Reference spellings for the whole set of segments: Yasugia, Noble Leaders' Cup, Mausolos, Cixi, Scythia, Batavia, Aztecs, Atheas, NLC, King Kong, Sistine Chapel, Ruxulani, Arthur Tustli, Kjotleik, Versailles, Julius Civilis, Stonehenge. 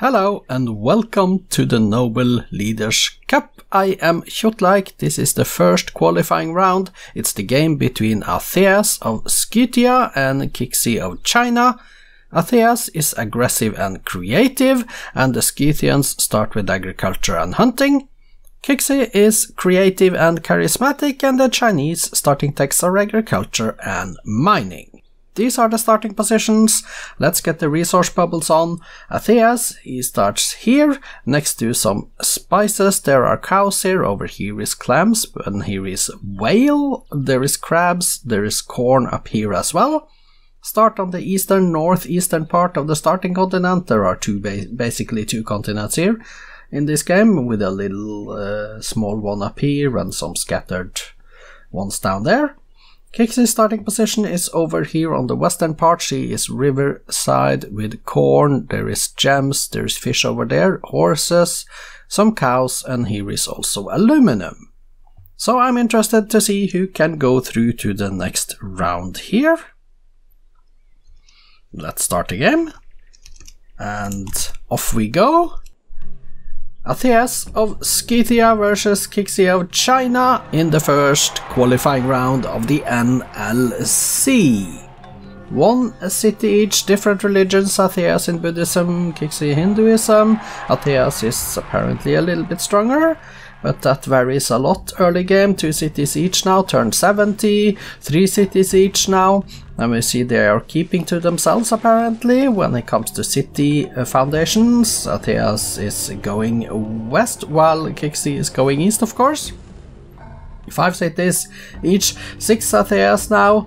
Hello and welcome to the Noble Leaders' Cup. I am Kjotleik. This is the first qualifying round. It's the game between Atheas of Scythia and Cixi of China. Atheas is aggressive and creative, and the Scythians start with agriculture and hunting. Cixi is creative and charismatic, and the Chinese starting techs are agriculture and mining. These are the starting positions. Let's get the resource bubbles on. Atheas, he starts here, next to some spices. There are cows here, over here is clams, and here is whale, there is crabs, there is corn up here as well. Start on the eastern, northeastern part of the starting continent. There are basically two continents here in this game, with a little small one up here and some scattered ones down there. Kixi's starting position is over here on the western part. She is riverside with corn, there is gems, there is fish over there, horses, some cows, and here is also aluminum. So I'm interested to see who can go through to the next round here. Let's start the game. And off we go. Atheas of Scythia versus Cixi of China in the first qualifying round of the NLC. One city each, different religions. Atheas in Buddhism, Cixi Hinduism. Atheas is apparently a little bit stronger, but that varies a lot early game. 2 cities each now, turn 70, 3 cities each now. And we see they are keeping to themselves apparently when it comes to city foundations. Atheas is going west while Cixi is going east, of course. 5 cities each, 6 Atheas now.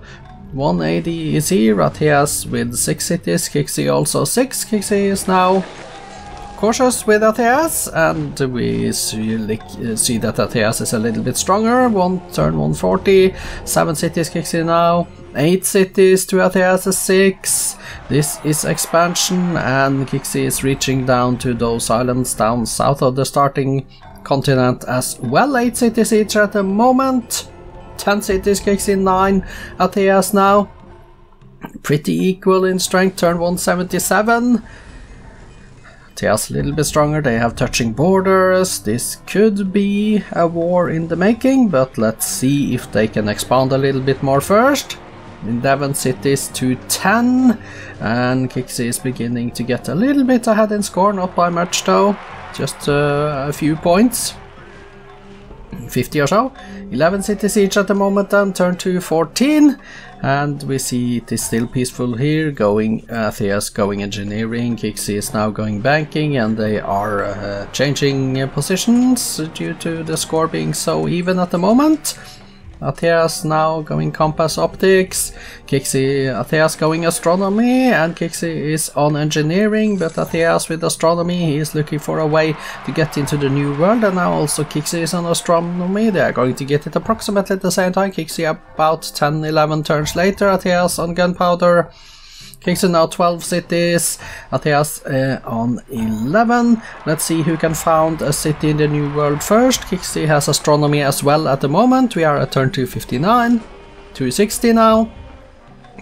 180 is here, Atheas with 6 cities, Cixi also 6. Cixi is now cautious with Atheas, and we see that Atheas is a little bit stronger. Turn 140, 7 cities Cixi now, 8 cities to Atheas is 6. This is expansion, and Cixi is reaching down to those islands down south of the starting continent as well. 8 cities each at the moment, 10 cities Cixi, 9 Atheas now. Pretty equal in strength, turn 177. Atheas a little bit stronger, they have touching borders. This could be a war in the making, but let's see if they can expand a little bit more first. 11 cities to 10, and Cixi is beginning to get a little bit ahead in score, not by much though, just a few points, 50 or so. 11 cities each at the moment, and turn to 14. And we see it is still peaceful here, going Atheas going engineering, Cixi is now going banking, and they are changing positions due to the score being so even at the moment. Atheas now going compass optics, Atheas going astronomy, and Cixi is on engineering, but Atheas with astronomy, he is looking for a way to get into the new world, and now also Cixi is on astronomy. They are going to get it approximately at the same time. Cixi about 10-11 turns later, Atheas on gunpowder. Cixi now 12 cities, Atheas on 11. Let's see who can found a city in the new world first. Cixi has astronomy as well at the moment. We are at turn 259, 260 now.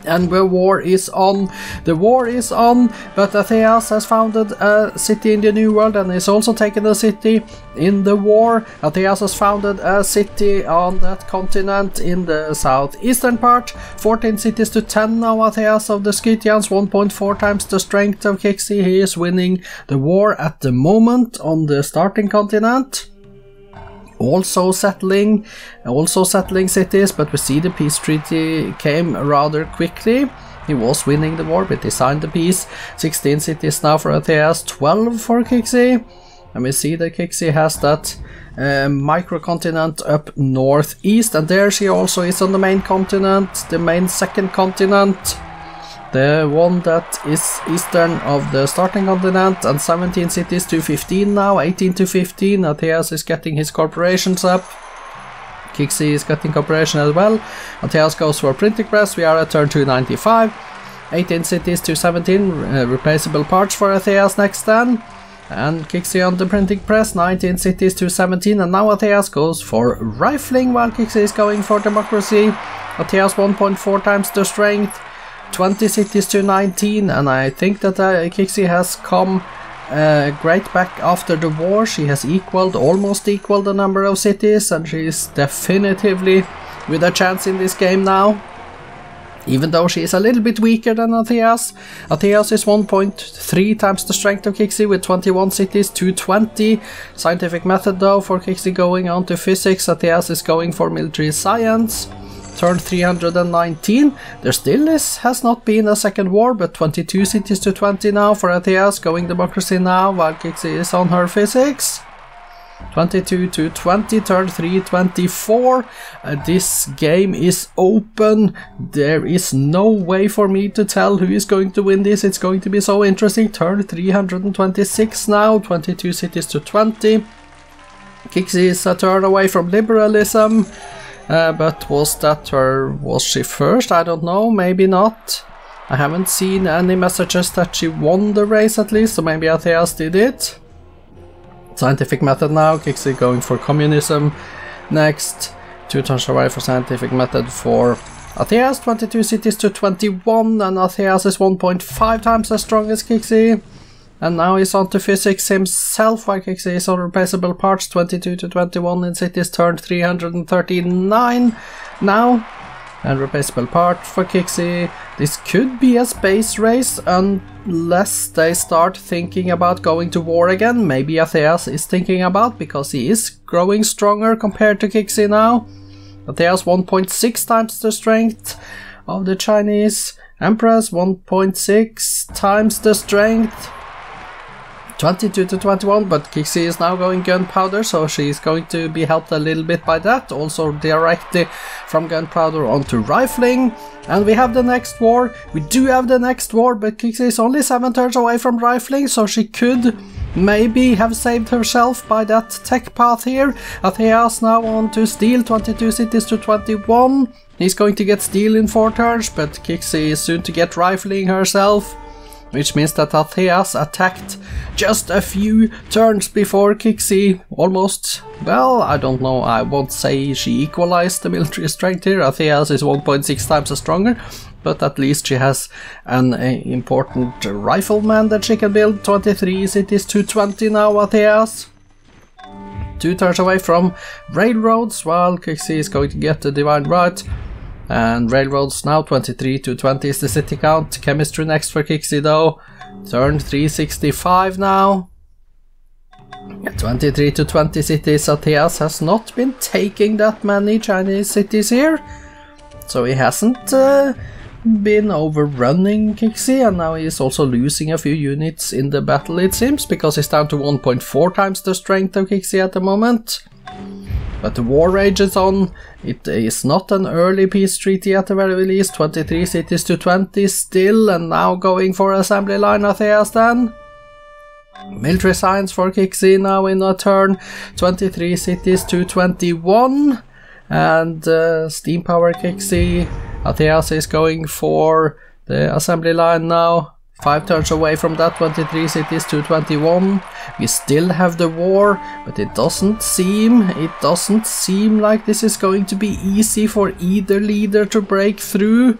And the war is on. The war is on, but Atheas has founded a city in the new world and is also taking a city in the war. Atheas has founded a city on that continent in the southeastern part. 14 cities to 10 now, Atheas of the Scythians, 1.4 times the strength of Cixi. He is winning the war at the moment on the starting continent. Also settling cities, but we see the peace treaty came rather quickly. He was winning the war, but he signed the peace. 16 cities now for Atheas, 12 for Cixi. And we see that Cixi has that microcontinent up northeast, and there she also is on the main continent, the main second continent. The one that is eastern of the starting continent, and 17 cities to 15 now, 18 to 15. Atheas is getting his corporations up. Cixi is getting corporation as well. Atheas goes for printing press. We are at turn 295. 18 cities to 17, replaceable parts for Atheas next then. And Cixi on the printing press, 19 cities to 17, and now Atheas goes for rifling while Cixi is going for democracy. Atheas 1.4 times the strength. 20 cities to 19, and I think that Cixi has come great back after the war. She has almost equaled the number of cities, and she is definitively with a chance in this game now. Even though she is a little bit weaker than Atheas. Atheas is 1.3 times the strength of Cixi with 21 cities to 20. Scientific method though for Cixi going on to physics. Atheas is going for military science. Turn 319. There still has not been a second war, but 22 cities to 20 now for Atheas, going democracy now while Cixi is on her physics. 22 to 20, turn 324. This game is open. There is no way for me to tell who is going to win this. It's going to be so interesting. Turn 326 now, 22 cities to 20. Cixi is a turn away from liberalism. But was she first? I don't know, maybe not. I haven't seen any messages that she won the race at least, so maybe Atheas did it. Scientific method now, Cixi going for communism next. 2 turns away for scientific method for Atheas, 22 cities to 21, and Atheas is 1.5 times as strong as Cixi. And now he's on to physics himself, while Cixi is on replaceable parts, 22 to 21 in cities, turn 339 now. And replaceable part for Cixi. This could be a space race unless they start thinking about going to war again. Maybe Atheas is thinking about, because he is growing stronger compared to Cixi now. Atheas 1.6 times the strength of the Chinese Empress, 1.6 times the strength. 22 to 21, but Cixi is now going gunpowder, so she is going to be helped a little bit by that. Also directly from gunpowder onto rifling. And we have the next war. We do have the next war, but Cixi is only 7 turns away from rifling, so she could maybe have saved herself by that tech path here. Atheas now on to steel, 22 cities to 21. He's going to get steel in 4 turns, but Cixi is soon to get rifling herself. Which means that Atheas attacked just a few turns before Cixi almost, well, I don't know, I won't say she equalized the military strength here. Atheas is 1.6 times as stronger, but at least she has an important rifleman that she can build. 23 cities to 20 now, Atheas. 2 turns away from railroads, while Cixi is going to get the divine right. And railroads now, 23 to 20 is the city count. Chemistry next for Cixi though. Turn 365 now. 23 to 20 cities. Atheas has not been taking that many Chinese cities here. So he hasn't been overrunning Cixi, and now he's also losing a few units in the battle, it seems, because he's down to 1.4 times the strength of Cixi at the moment. But the war rages on. It is not an early peace treaty at the very least. 23 cities to 20 still, and now going for assembly line Atheas then. Military science for Cixi now in a turn. 23 cities to 21. And steam power Cixi. Atheas is going for the assembly line now. 5 turns away from that, 23 cities to 21. We still have the war, but it doesn't seem like this is going to be easy for either leader to break through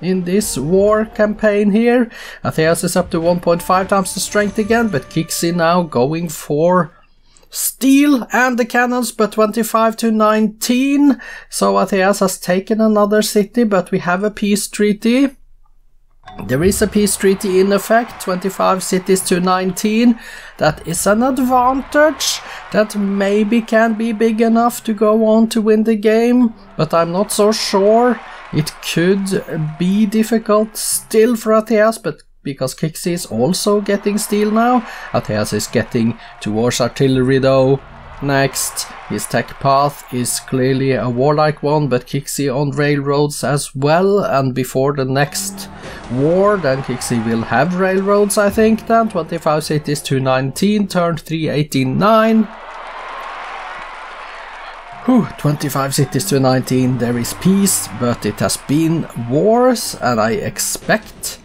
in this war campaign here. Atheas is up to 1.5 times the strength again, but Cixi now going for steel and the cannons, but 25 to 19. So Atheas has taken another city, but we have a peace treaty. There is a peace treaty in effect, 25 cities to 19. That is an advantage that maybe can be big enough to go on to win the game, but I'm not so sure. It could be difficult still for Atheas, but because Cixi is also getting steel now. Atheas is getting towards artillery though. Next, his tech path is clearly a warlike one, but Cixi on railroads as well, and before the next war then Cixi will have railroads, I think, then 25 cities to 19, turn 389. Whew, 25 cities to 19, there is peace, but it has been wars, and I expect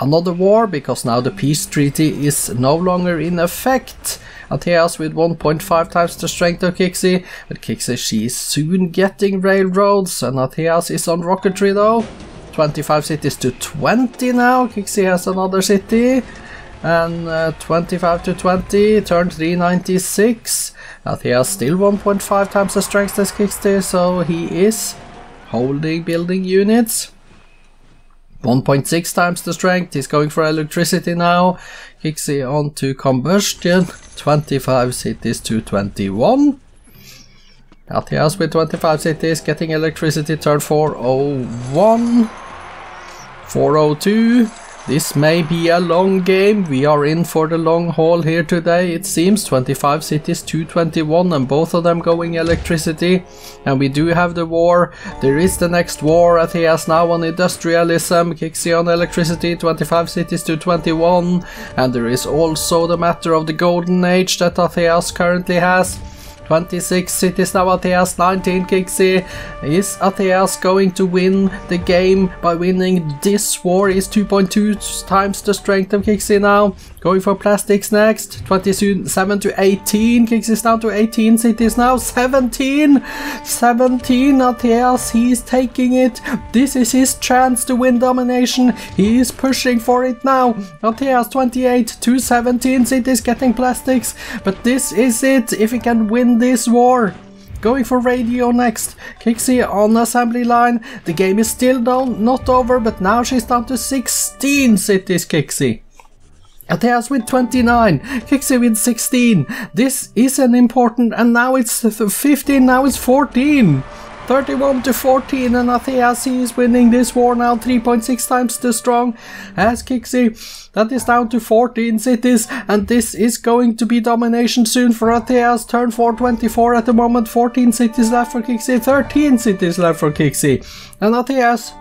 another war, because now the peace treaty is no longer in effect. Atheas with 1.5 times the strength of Cixi, but Cixi, she is soon getting railroads, and Atheas is on rocketry though. 25 cities to 20 now, Cixi has another city, and 25 to 20, turn 396. Atheas still 1.5 times the strength as Cixi, so he is holding building units. 1.6 times the strength, he's going for electricity now. Cixi on to combustion, 25 cities to 21. Atheas with 25 cities, getting electricity turn 401. 402. This may be a long game. We are in for the long haul here today, it seems. 25 cities to 21, and both of them going electricity. And we do have the war. There is the next war. Atheas now on industrialism, Cixi on electricity, 25 cities to 21. And there is also the matter of the golden age that Atheas currently has. 26 cities now, Atheas, 19 Cixi. Is Atheas going to win the game by winning this war? Is 2.2 times the strength of Cixi now. Going for plastics next, 27 to 18, Cixi is down to 18 cities now, 17, Atheas, he is taking it. This is his chance to win domination, he is pushing for it now. Atheas 28 to 17 cities, getting plastics, but this is it, if he can win this war. Going for radio next, Cixi on assembly line. The game is still down, not over, but now she's down to 16 cities, Cixi. Atheas with 29, Cixi with 16. This is an important, and now it's 15, now it's 14. 31 to 14, and Atheas, he is winning this war now, 3.6 times the strong as Cixi. That is down to 14 cities, and this is going to be domination soon for Atheas. Turn 424 at the moment, 14 cities left for Cixi, 13 cities left for Cixi, and Atheas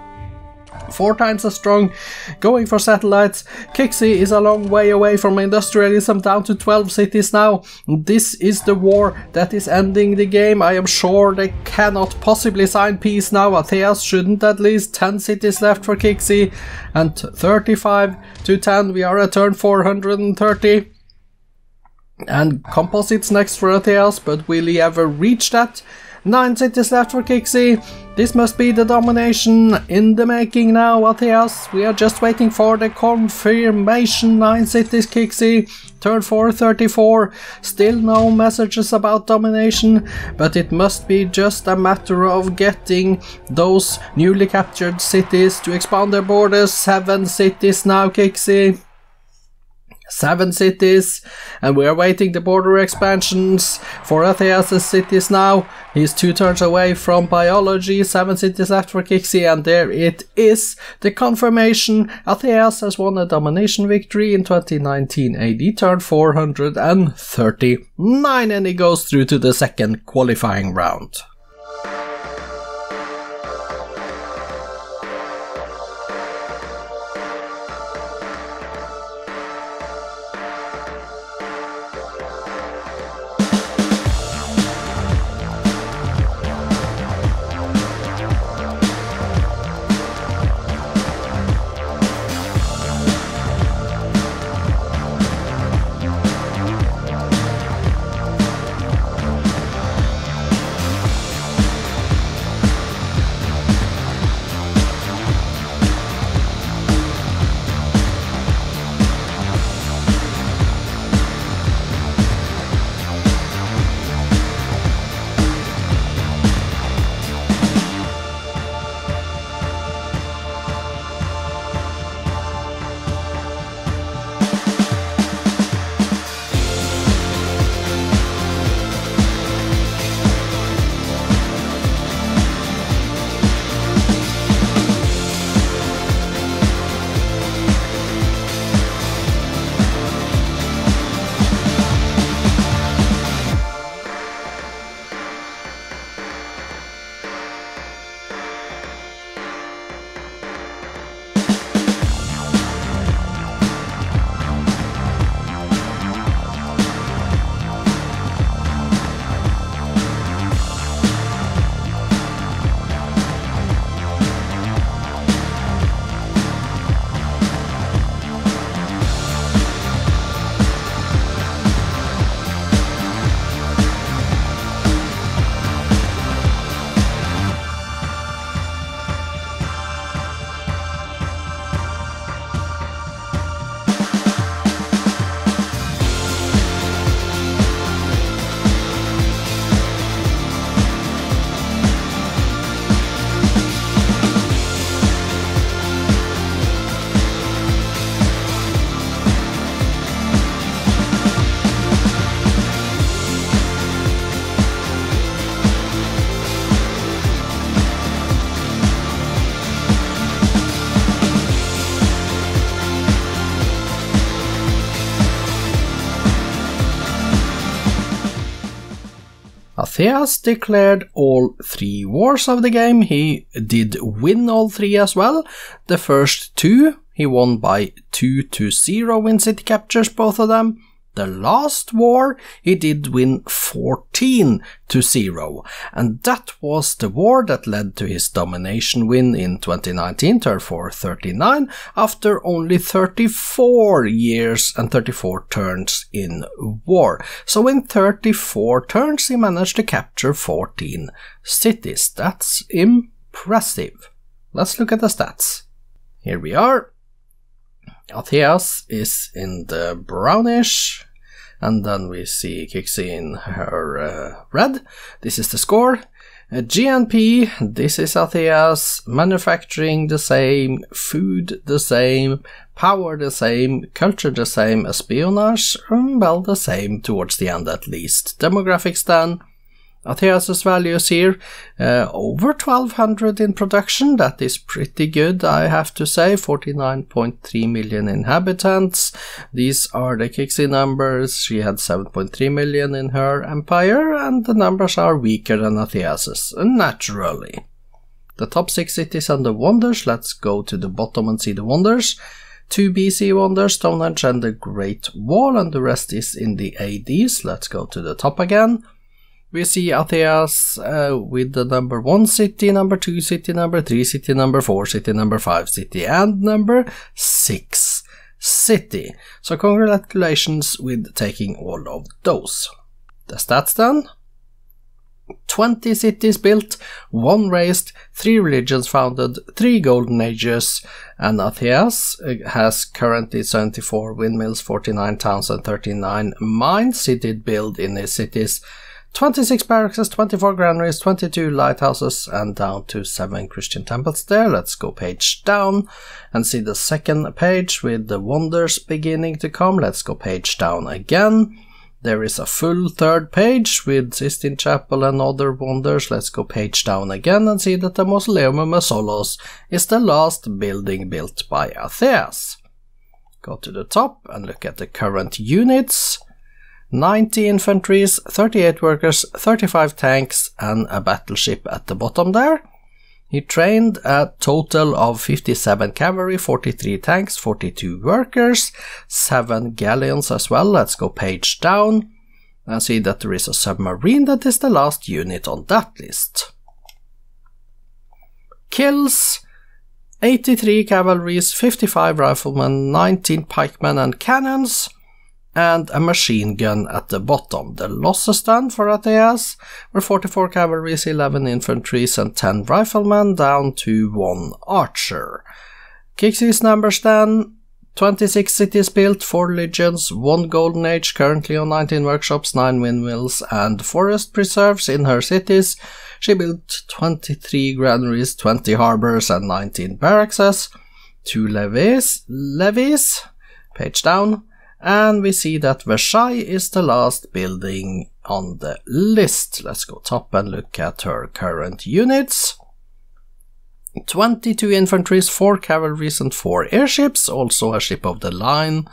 4 times as strong, going for satellites. Cixi is a long way away from industrialism, down to 12 cities now. This is the war that is ending the game. I am sure they cannot possibly sign peace now. Atheas shouldn't, at least. 10 cities left for Cixi, and 35 to 10. We are at turn 430. And composites next for Atheas, but will he ever reach that? 9 cities left for Cixi. This must be the domination in the making now, Atheas. We are just waiting for the confirmation. 9 cities, Cixi. Turn 434. Still no messages about domination, but it must be just a matter of getting those newly captured cities to expand their borders. 7 cities now, Cixi. 7 cities, and we are waiting the border expansions for Atheas' cities now. He's 2 turns away from biology. 7 cities left for Cixi, and there it is, the confirmation. Atheas has won a domination victory in 2019 AD, turn 439, and he goes through to the second qualifying round. Atheas declared all three wars of the game. He did win all three as well. The first two, he won by 2-0 in city captures, both of them. The last war, he did win 14-0, and that was the war that led to his domination win in 2019, turn 439, after only 34 years and 34 turns in war. So in 34 turns, he managed to capture 14 cities. That's impressive. Let's look at the stats. Here we are. Atheas is in the brownish, and then we see Cixi in her red. This is the score. GNP, this is Atheas. Manufacturing the same, food the same, power the same, culture the same, espionage, well, the same towards the end at least. Demographics then. Atheas' values here, over 1200 in production, that is pretty good, I have to say. 49.3 million inhabitants, these are the Cixi numbers. She had 7.3 million in her empire, and the numbers are weaker than Atheas', naturally. The top 6 cities and the wonders, let's go to the bottom and see the wonders. 2 BC wonders, Stonehenge and the Great Wall, and the rest is in the ADs. Let's go to the top again. We see Atheas with the number 1 city, number 2 city, number 3 city, number 4 city, number 5 city, and number 6 city. So congratulations with taking all of those. The stats then. 20 cities built, 1 razed, 3 religions founded, 3 golden ages, and Atheas has currently 74 windmills, 49 towns, and 39 mines. He did build in his cities 26 barracks, 24 granaries, 22 lighthouses, and down to 7 Christian temples there. Let's go page down and see the second page with the wonders beginning to come. Let's go page down again. There is a full third page with Sistine Chapel and other wonders. Let's go page down again and see that the Mausoleum of Mausolos is the last building built by Atheas. Go to the top and look at the current units. 90 infantries, 38 workers, 35 tanks, and a battleship at the bottom there. He trained a total of 57 cavalry, 43 tanks, 42 workers, 7 galleons as well. Let's go page down and see that there is a submarine. That is the last unit on that list. Kills. 83 cavalries, 55 riflemen, 19 pikemen and cannons, and a machine gun at the bottom. The losses then for Atheas were 44 cavalries, 11 infantries, and 10 riflemen, down to 1 archer. Kixi's numbers then. 26 cities built, 4 legions, 1 golden age, currently on 19 workshops, 9 windmills, and forest preserves in her cities. She built 23 granaries, 20 harbors, and 19 barracks, 2 levies, page down. And we see that Versailles is the last building on the list. Let's go top and look at her current units. 22 infantries, 4 cavalries, and 4 airships, also a ship of the line.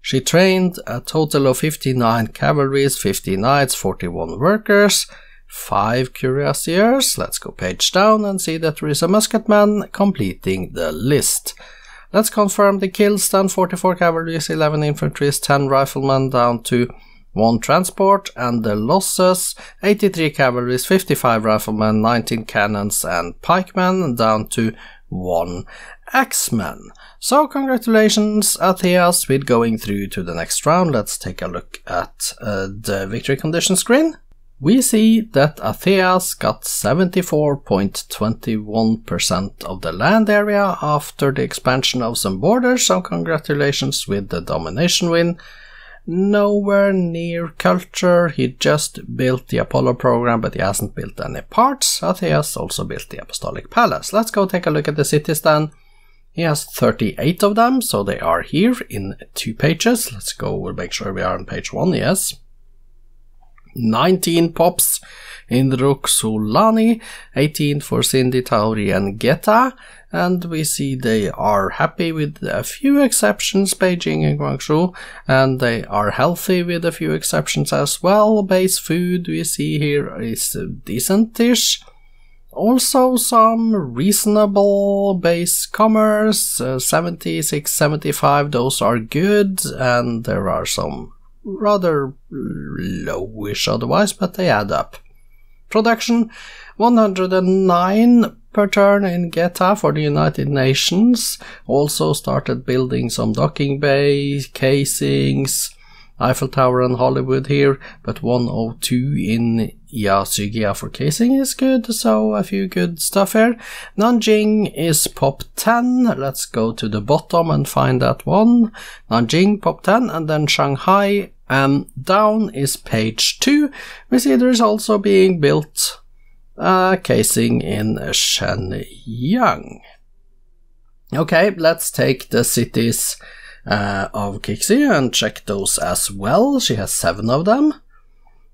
She trained a total of 59 cavalries, 50 knights, 41 workers, 5 cuirassiers. Let's go page down and see that there is a musketman completing the list. Let's confirm the kills then. 44 cavalries, 11 infantries, 10 riflemen, down to 1 transport, and the losses, 83 cavalries, 55 riflemen, 19 cannons and pikemen, down to 1 axeman. So congratulations Atheas with going through to the next round. Let's take a look at the victory condition screen. We see that Atheas got 74.21% of the land area after the expansion of some borders, so congratulations with the domination win. Nowhere near culture, he just built the Apollo program, but he hasn't built any parts. Atheas also built the Apostolic Palace. Let's go take a look at the cities then. He has 38 of them, so they are here in 2 pages. Let's go, we'll make sure we are on page 1, yes. 19 pops in Ruxulani, 18 for Sindhi, Tauri and Geta, and we see they are happy with a few exceptions, Beijing and Guangzhou, and they are healthy with a few exceptions as well. Base food we see here is decentish. Also some reasonable base commerce, 76, 75, those are good, and there are some rather lowish otherwise, but they add up. Production 109 per turn in Geta for the United Nations. Also started building some docking bay, casings, Eiffel Tower and Hollywood here, but 102 in Yasugia for casing is good, so a few good stuff here. Nanjing is pop 10, let's go to the bottom and find that one. Nanjing pop 10, and then Shanghai down is page 2. We see there's also being built casing in Shenyang. Okay, let's take the cities of Cixi and check those as well. She has 7 of them.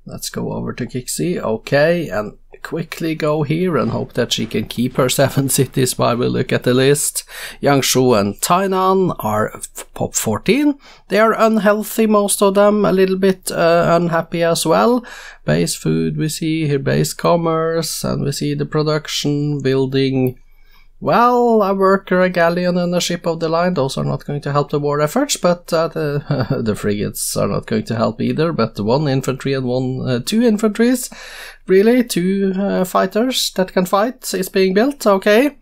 Let's go over to Cixi. Okay, and quickly go here and hope that she can keep her 7 cities while we look at the list. Yangshu and Tainan are pop 14. They are unhealthy, most of them, a little bit unhappy as well. Base food we see here, base commerce, and we see the production, building. Well, a worker, a galleon and a ship of the line, those are not going to help the war efforts, but the frigates are not going to help either, but 1 infantry and 2 infantries, really, 2 fighters that can fight is being built, okay.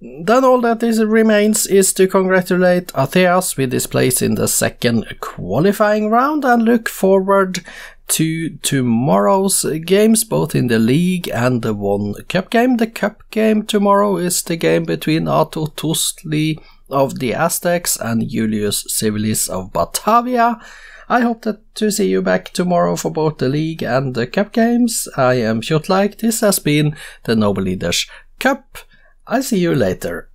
Then all that remains is to congratulate Atheas with his place in the 2nd qualifying round and look forward to tomorrow's games, both in the league and the 1 cup game. The cup game tomorrow is the game between Arthur Tustli of the Aztecs and Julius Civilis of Batavia. I hope to see you back tomorrow for both the league and the cup games. I am Kjotleik. This has been the Noble Leaders' Cup. I'll see you later.